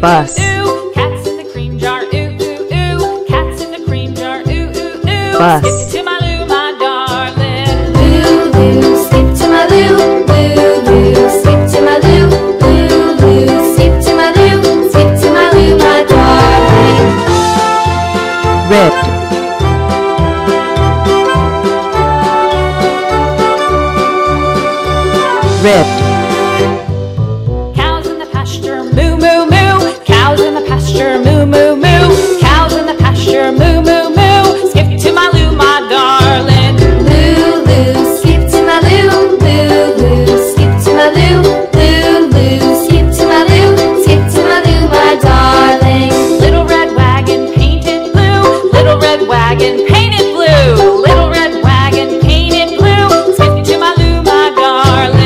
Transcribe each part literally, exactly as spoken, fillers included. bus. Ooh, cats in the cream jar. Ooh, ooh, ooh. Cats in the cream jar. Ooh, ooh, ooh. Bus. Skip to my loo, my darling. Loo, loo, skip to my loo. Loo, loo, skip to my loo. Loo, loo, skip to my loo. Skip to my loo, my darling. Red. Red. Cows in the pasture, moo moo moo. Cows in the pasture, moo moo moo. Cows in the pasture, moo moo moo. Skip to my loo, my darling. Loo loo, skip to my loo. Loo loo, skip to my loo. Loo loo, skip to my loo. Skip to my loo, my darling. Little red wagon painted blue. Little red wagon painted blue. Little red wagon painted blue. Skip to my loo, my darling.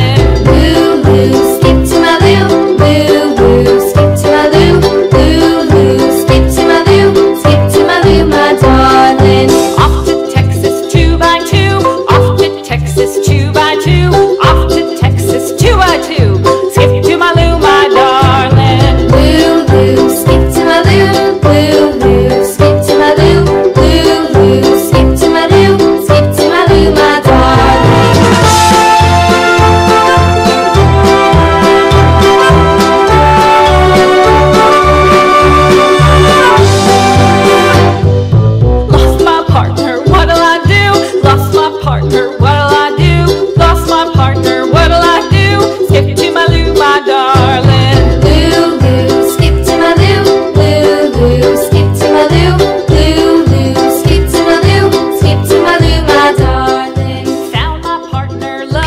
Skip to my loo, loo, loo. Skip to my loo, loo, loo. Skip to my loo, skip to my loo, my darling. Off to Texas two by two, off to Texas two by two, off to Texas two by two. Skip to my loo, my darling. Loo, loo. Skip to my loo, loo, loo. Skip to my loo, loo, loo. Skip to my loo, skip to my loo, my darling.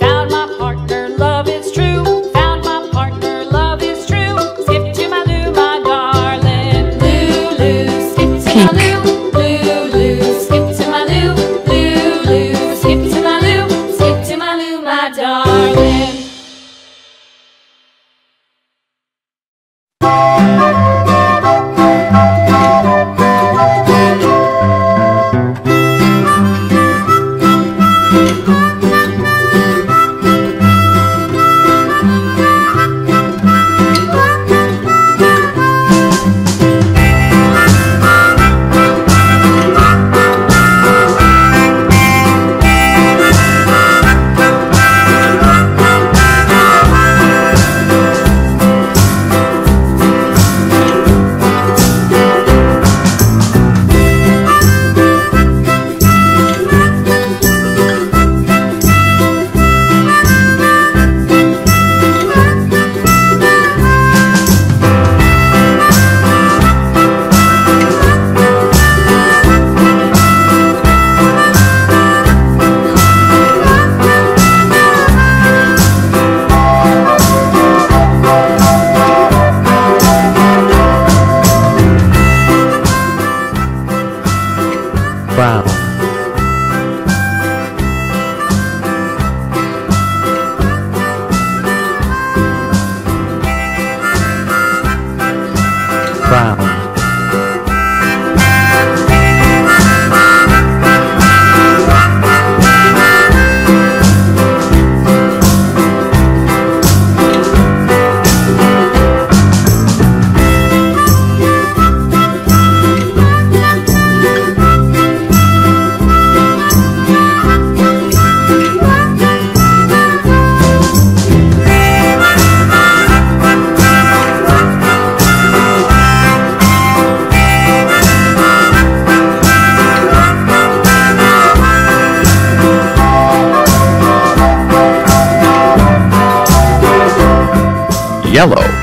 Found my partner, love is true. Found my partner, love is true. Skip to my loo, my darling. Loo, loo, skip to my loo. Loo, loo, skip to my loo. Loo, loo, skip to my loo. Skip to my loo, my darling. Yellow.